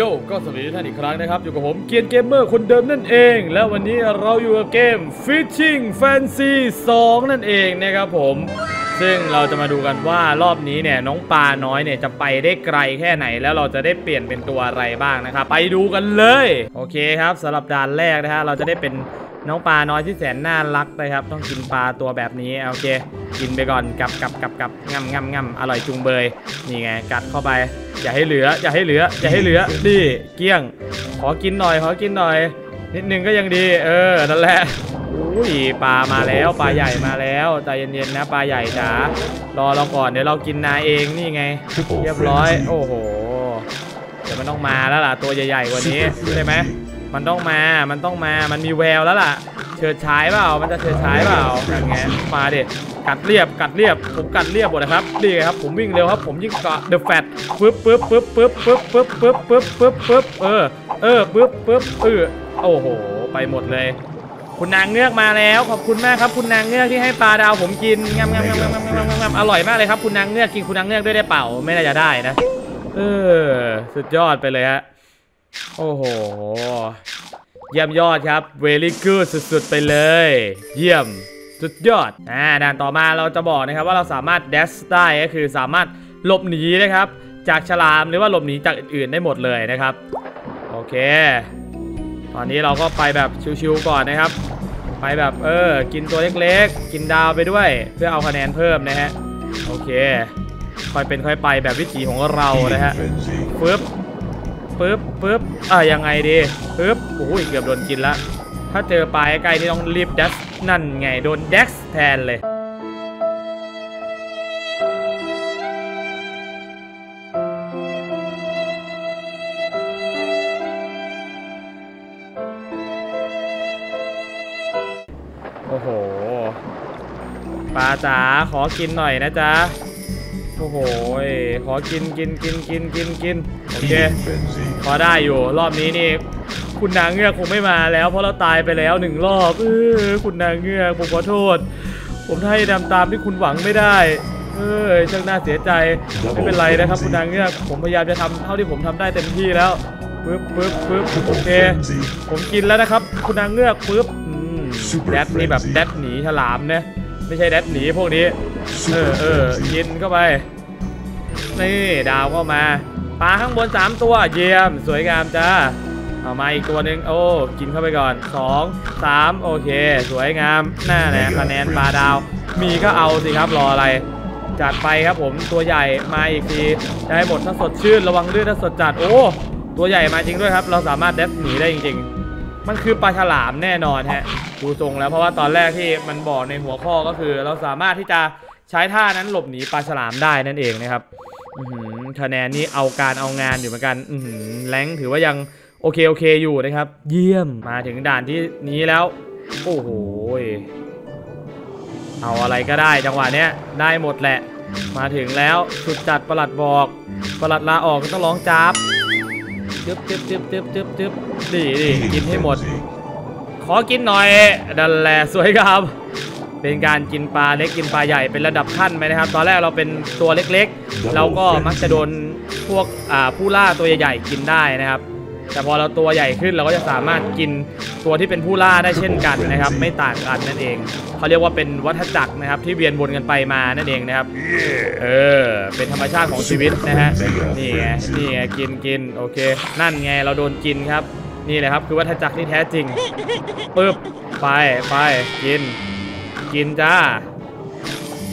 โย่ก็สวัสดีท่านอีกครั้งนะครับอยู่กับผมเกียร์เกมเมอร์คนเดิมนั่นเองแล้ววันนี้เราอยู่กับเกม Fishing Fancy 2 นั่นเองนะครับผมซึ่งเราจะมาดูกันว่ารอบนี้เนี่ยน้องปลาน้อยเนี่ยจะไปได้ไกลแค่ไหนแล้วเราจะได้เปลี่ยนเป็นตัวอะไรบ้างนะครับไปดูกันเลยโอเคครับสำหรับด่านแรกนะฮะเราจะได้เป็นน้องปลาน้อยที่แสนน่ารักนะครับต้องกินปลาตัวแบบนี้โอเคกินไปก่อนกับง่ำอร่อยจุงเบยนี่ไงกัดเข้าไปอย่าให้เหลือนี่เกี้ยงขอกินหน่อยนิดนึงก็ยังดีนั่นแหละอุ้ยปลามาแล้วปลาใหญ่มาแล้วใจเย็นๆนะปลาใหญ่จ๋ารอเราก่อนเดี๋ยวเรากินนาเองนี่ไงเรียบร้อยโอ้โหเดี๋ยวมันต้องมาแล้วล่ะตัวใหญ่ๆกว่านี้ได้ไหมมันต้องมามันมีแววแล้วล่ะเฉิดฉายเปล่ามันจะเฉิดฉายเปล่าอย่างเงี้ยมาเด็ดกัดเรียบผมกัดเรียบหมดนะครับดีครับผมวิ่งเร็วครับผมยิ่งเกาะเดอะแฟตปึ๊บปึ๊บโอ้โหไปหมดเลยคุณนางเงือกมาแล้วขอบคุณมากครับคุณนางเงือกที่ให้ปลาดาวผมกินงามอร่อยมากเลยครับคุณนางเงือกกินคุณนางเงือกด้วยได้เปล่าไม่น่าจะได้นะสุดยอดไปเลยฮะโอ้โหเยี่ยมยอดครับเวลี่กู๊ดสุดๆไปเลยเยี่ยมสุดยอดด่านต่อมาเราจะบอกนะครับว่าเราสามารถเดสได้ก็คือสามารถหลบหนีนะครับจากฉลามหรือว่าหลบหนีจากอื่นได้หมดเลยนะครับโอเคตอนนี้เราก็ไปแบบชิวๆก่อนนะครับไปแบบกินตัวเล็กๆกินดาวไปด้วยเพื่อเอาคะแนนเพิ่มนะฮะโอเคค่อยเป็นค่อยไปแบบวิถีของเรานะฮะปึ๊บยังไงดีปึ๊บโอ้ยเกือบโดนกินละถ้าเจอปลาใกล้นี่ต้องรีบเด็กนั่นไงโดนเด็กแทนเลยโอ้โหปลาจ๋าขอกินหน่อยนะจ๊ะโอ้โหขอกินโอเคพอได้อยู่รอบนี้นี่คุณนางเงือกคงไม่มาแล้วเพราะเราตายไปแล้วหนึ่งรอบคุณนางเงือกผมขอโทษผมให้ตามที่คุณหวังไม่ได้ช่างน่าเสียใจไม่เป็นไรนะครับคุณนางเงือกผมพยายามจะทำเท่าที่ผมทำได้เต็มที่แล้วปึ๊บโอเคผมกินแล้วนะครับคุณนางเงือกปึ๊บแดดนี่แบบแดดหนีฉลามนะไม่ใช่แดดหนีพวกนี้กินเข้าไปนี่ดาวเข้ามาปลาข้างบน3ตัวเยี่ยมสวยงามจ้าเอามาอีกตัวหนึ่งโอ้กินเข้าไปก่อน2 3โอเคสวยงามหน้าแหนคะแนนปลาดาวมีก็เอาสิครับรออะไรจัดไปครับผมตัวใหญ่มาอีกทีได้หมดถ้าสดชื่นระวังด้วยถ้าสดจัดโอ้ตัวใหญ่มาจริงด้วยครับเราสามารถเด็บหนีได้จริงๆมันคือปลาฉลามแน่นอนฮะดูทรงแล้วเพราะว่าตอนแรกที่มันบอกในหัวข้อก็คือเราสามารถที่จะใช้ท่านั้นหลบหนีปลาฉลามได้นั่นเองนะครับคะแนนนี้เอาการเอางานอยู่เหมือนกันแรงถือว่ายังโอเคอยู่นะครับเยี่ยมมาถึงด่านที่นี้แล้วโอ้โหเอาอะไรก็ได้จังหวะเนี้ยได้หมดแหละมาถึงแล้วสุดจัดประหลัดบอกประหลัดลาออกก็ต้องร้องจับจึ๊บดีกินให้หมดขอกินหน่อยดันแหละสวยครับเป็นการกินปลาเล็กกินปลาใหญ่เป็นระดับขั้นไหมนะครับตอนแรกเราเป็นตัวเล็กๆเราก็มักจะโดนพวกผู้ล่าตัวใหญ่ๆกินได้นะครับแต่พอเราตัวใหญ่ขึ้นเราก็จะสามารถกินตัวที่เป็นผู้ล่าได้เช่นกันนะครับไม่ต่างกันนั่นเองเขาเรียกว่าเป็นวัฏจักรนะครับที่เวียนวนกันไปมานั่นเองนะครับเป็นธรรมชาติของชีวิตนะฮะนี่ไงกินโอเคนั่นไงเราโดนกินครับนี่แหละครับคือวัฏจักรที่แท้จริงปึ๊บไปกินจ้า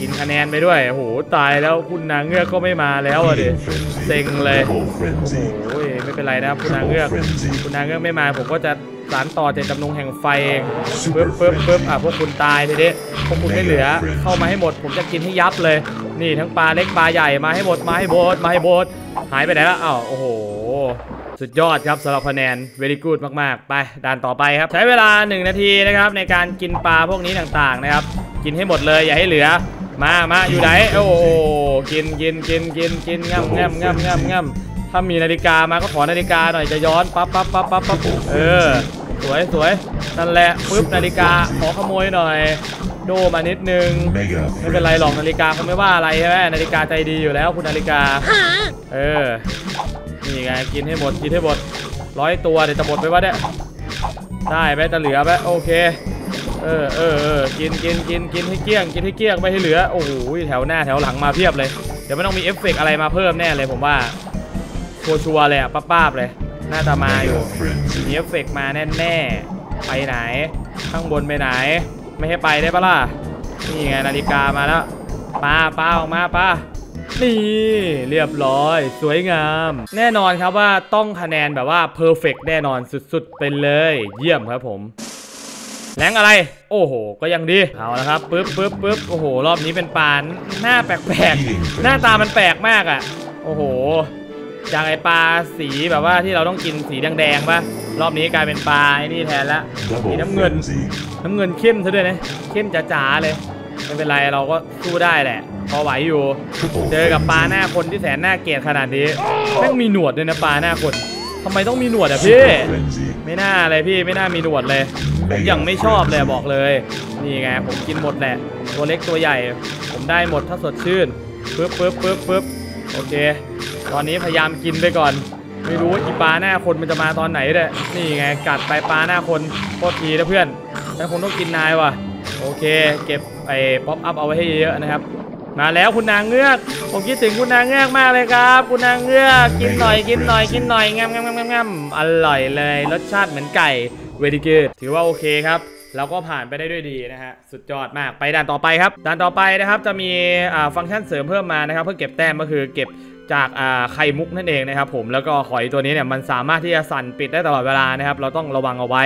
กินคะแนนไปด้วยโหตายแล้วคุณนางเงือกก็ไม่มาแล้วอ่ะดิเซ็งเลยโอ้ยไม่เป็นไรนะครับคุณนางเงือกไม่มาผมก็จะสานต่อเจตจำนงแห่งไฟเองปึ๊บพวกคุณตายทีนี้พวกคุณไม่เหลือเข้ามาให้หมดผมจะกินให้ยับเลยนี่ทั้งปลาเล็กปลาใหญ่มาให้หมดหายไปไหนแล้วอ้าวโอ้โหสุดยอดครับสำหรับคะแนน very good มากๆไปด่านต่อไปครับใช้เวลา1นาทีนะครับในการกินปลาพวกนี้ต่างๆนะครับกินให้หมดเลยอย่าให้เหลือมาอยู่ไหนโอ้โหกินง่ำถ้ามีนาฬิกามาก็ขอนาฬิกาหน่อยจะย้อนปั๊บสวยนั่นแหละปึ๊บนาฬิกาขอขโมยหน่อยโดมานิดนึงไม่เป็นไรหรอกนาฬิกาเขาไม่ว่าอะไรใช่ไหมนาฬิกาใจดีอยู่แล้วคุณนาฬิกา นี่ไงกินให้หมดกินให้หมด100 ตัวเดี๋ยวจะหมดไปวะเนี่ยได้ไหมจะเหลือไหมโอเคกินกินให้เกลี้ยงไม่ให้เหลือโอ้โหแถวหน้าแถวหลังมาเพียบเลยเดี๋ยวไม่ต้องมีเอฟเฟกต์อะไรมาเพิ่มแน่เลยผมว่าชัวร์เลยป้าบเลยน่าจะมาอยู่มีเอฟเฟกต์มาแน่ๆไปไหนข้างบนไปไหนไม่ให้ไปได้ปะล่ะนี่ไงนาฬิกามาแล้วป้าออกมาป้านี่เรียบร้อยสวยงามแน่นอนครับว่าต้องคะแนนแบบว่าเพอร์เฟกต์แน่นอนสุดๆไปเลยเยี่ยมครับผมแรงอะไรโอ้โหก็ยังดีเอาละครับปึ๊บโอ้โหรอบนี้เป็นปานหน้าแปลกๆหน้าตามันแปลกมากอ่ะโอ้โหจากไอปลาสีแบบว่าที่เราต้องกินสีแดงๆป่ะรอบนี้กลายเป็นปลาไอ้นี่แทนละสีน้ำเงินเข้มซะด้วยนะเข้มจ๋าๆเลยไม่เป็นไรเราก็สู้ได้แหละพอไหวอยู่เจอกับปลาหน้าคนที่แสนน่าเกลียดขนาดนี้แม่งมีหนวดด้วยนะปลาหน้าคนทำไมต้องมีหนวดอ่ะพี่ไม่น่าเลยพี่ไม่น่ามีหนวดเลยยังไม่ชอบเลยบอกเลยนี่ไงผมกินหมดแหละตัวเล็กตัวใหญ่ผมได้หมดถ้าสดชื่นปึ๊บโอเคตอนนี้พยายามกินไปก่อนไม่รู้ว่าอีปลาหน้าคนมันจะมาตอนไหนเลยนี่ไงกัดไปปลาหน้าคนโทษทีนะเพื่อนฉันคงต้องกินนายว่ะโอเคเก็บไอ้ป๊อปอัพเอาไว้ให้เยอะนะครับมาแล้วคุณนางเงือกผมคิดถึงคุณนางเงือกมากเลยครับคุณนางเงือกกินหน่อยงามอร่อยเลยรสชาติเหมือนไก่เวดิเกตถือว่าโอเคครับเราก็ผ่านไปได้ด้วยดีนะฮะสุดยอดมากไปด่านต่อไปครับด่านต่อไปนะครับจะมีฟังก์ชันเสริมเพิ่มมานะครับเพื่อเก็บแต้มก็คือเก็บจากไข่มุกนั่นเองนะครับผมแล้วก็หอยตัวนี้เนี่ยมันสามารถที่จะสั่นปิดได้ตลอดเวลานะครับเราต้องระวังเอาไว้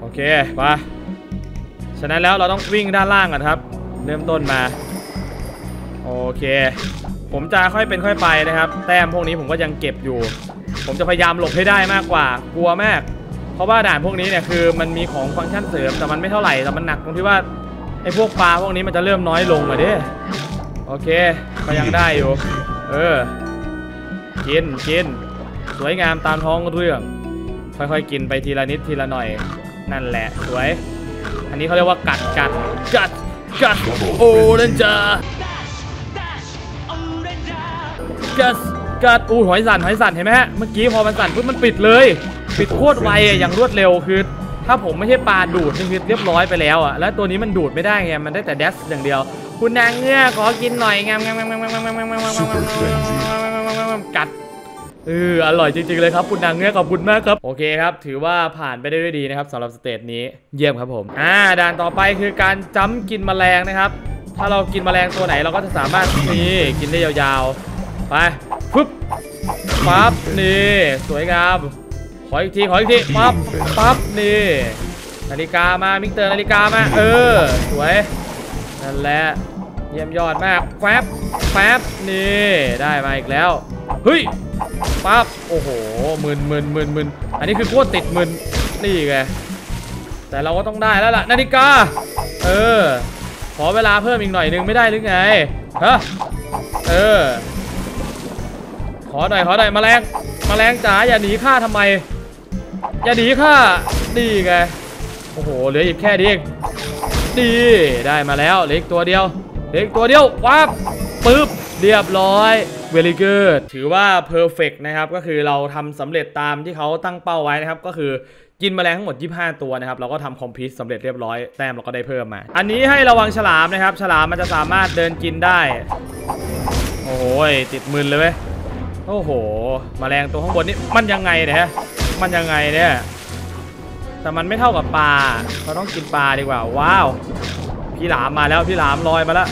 โอเคไปฉะนั้นแล้วเราต้องวิ่งด้านล่างก่อนครับเริ่มต้นมาโอเคผมจะค่อยเป็นค่อยไปนะครับแต้มพวกนี้ผมก็ยังเก็บอยู่ผมจะพยายามหลบให้ได้มากกว่ากลัวมากเพราะว่าด่านพวกนี้เนี่ยคือมันมีของฟังก์ชันเสริมแต่มันไม่เท่าไหร่แต่มันหนักตรงที่ว่าไอ้พวกปลาพวกนี้มันจะเริ่มน้อยลงมาดิโอเคก็ยังได้อยู่กินสวยงามตามท้องเรื่องค่อยๆกินไปทีละนิดทีละหน่อยนั่นแหละสวยอันนี้เขาเรียกว่ากัดโอเรนจากัดอู้หอยสั่นเห็นไหมฮะเมื่อกี้พอมันสั่นปุ๊บมันปิดเลยปิดโคตรไวอย่างรวดเร็วคือถ้าผมไม่ใช่ปลาดูดนี่คือเรียบร้อยไปแล้วอ่ะแล้วตัวนี้มันดูดไม่ได้ไงมันได้แต่เดสอย่างเดียวคุณนางเงือกขอกินหน่อยงามกัดอร่อยจริงๆเลยครับคุณนางเงือกขอบคุณมากครับโอเคครับถือว่าผ่านไปได้ด้วยดีนะครับสำหรับสเตจนี้เยี่ยมครับผมด่านต่อไปคือการจ้ำกินแมลงนะครับถ้าเรากินแมลงตัวไหนเราก็จะสามารถนี่กินได้ยาวๆไปปึ๊บปั๊บนี่สวยงามขออีกทีปั๊บนี่นาฬิกามามิกเตอร์นาฬิกามาสวยนั่นแหละเยี่ยมยอดมากแฟบนี่ได้มาอีกแล้วเฮ้ยปั๊บโอ้โหหมื่นอันนี้คือโคตรติดหมื่นนี่ไงแต่เราก็ต้องได้แล้วล่ะนาฬิกาขอเวลาเพิ่มอีกหน่อยนึงไม่ได้หรือไงฮะขอหน่อยแมลงจ๋าอย่าหนีข้าทำไมอย่าหนีข้านี่ไงโอ้โหเหลืออีกแค่นี้ดีได้มาแล้วเหลืออีกตัวเดียววับปึ๊บเรียบร้อยเวลิเกอร์ถือว่าเพอร์เฟกต์นะครับก็คือเราทำสำเร็จตามที่เขาตั้งเป้าไว้นะครับก็คือกินแมลงทั้งหมด25ตัวนะครับเราก็ทำคอมพิวต์สำเร็จเรียบร้อยแต้มเราก็ได้เพิ่มมาอันนี้ให้ระวังฉลามนะครับฉลามมันจะสามารถเดินกินได้โอ้ยติดมือเลยเว้ยโอ้โหแมลงตัวข้างบนนี่มันยังไงเนี่ยแต่มันไม่เท่ากับปลาเราต้องกินปลาดีกว่าว้าวพี่หลามมาแล้วพี่หลามลอยมาแล้ว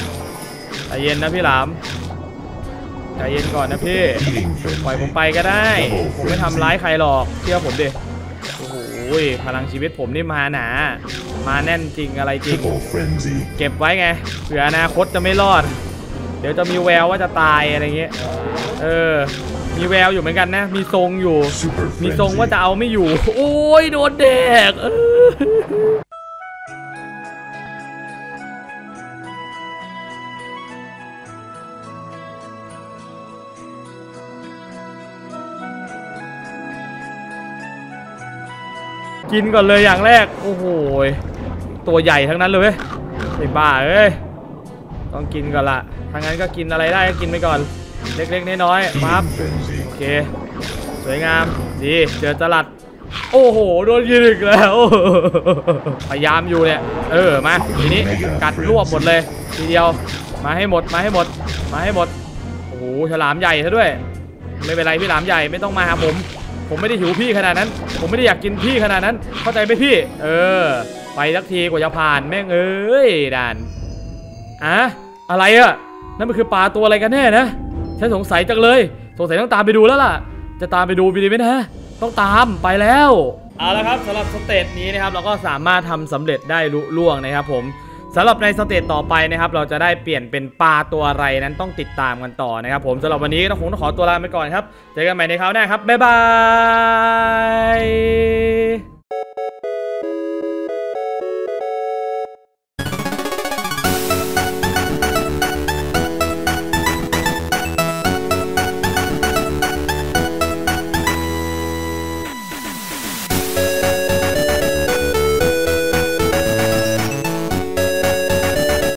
ใจเย็นนะพี่หลามใจเย็นก่อนนะพี่ปล่อยผมไปก็ได้ผมไม่ทำร้ายใครหรอกเชื่อผมดิโอ้โหพลังชีวิตผมนี่มาหนามาแน่นจริงอะไรจริงเก็บไว้ไงเผื่ออนาคตจะไม่รอดเดี๋ยวจะมีแววว่าจะตายอะไรเงี้ยมีแววอยู่เหมือนกันนะมีทรงอยู่มีทรงว่าจะเอาไม่อยู่โอ้ยโดนแดกกินก่อนเลยอย่างแรกโอ้โหตัวใหญ่ทั้งนั้นเลยไอ้บ้าเอ้ยต้องกินก่อนละถ้างั้นก็กินอะไรได้ก็กินไปก่อนเล็กๆน้อยๆปั๊บ เคสวยงามดีเจอจลัดโอ้โหโดนยิงอีกแล้วพยายามอยู่เนี่ยมาทีนี้กัดรวบหมดเลยทีเดียวมาให้หมดมาให้หมดมาให้หมดโอ้โหฉลามใหญ่ซะด้วยไม่เป็นไรพี่ฉลามใหญ่ไม่ต้องมาหาผมไม่ได้หิวพี่ขนาดนั้นผมไม่ได้อยากกินพี่ขนาดนั้นเข้าใจไหมพี่ไปสักทีกว่าจะผ่านแม่งเอ้ยด่านอะไรอ่ะนั่นมันคือปลาตัวอะไรกันแน่นะฉันสงสัยจังเลยสงสัยต้องตามไปดูแล้วล่ะจะตามไปดูดีไหมนะต้องตามไปแล้วเอาละครับสำหรับสเตจนี้นะครับเราก็สามารถทำสำเร็จได้ลุล่วงนะครับผมสำหรับในสเตจต่อไปนะครับเราจะได้เปลี่ยนเป็นปลาตัวอะไรนั้นต้องติดตามกันต่อนะครับผมสำหรับวันนี้ต้องขอตัวลาไปก่อนครับเจอกันใหม่ในคราวหน้าครับบ๊ายบาย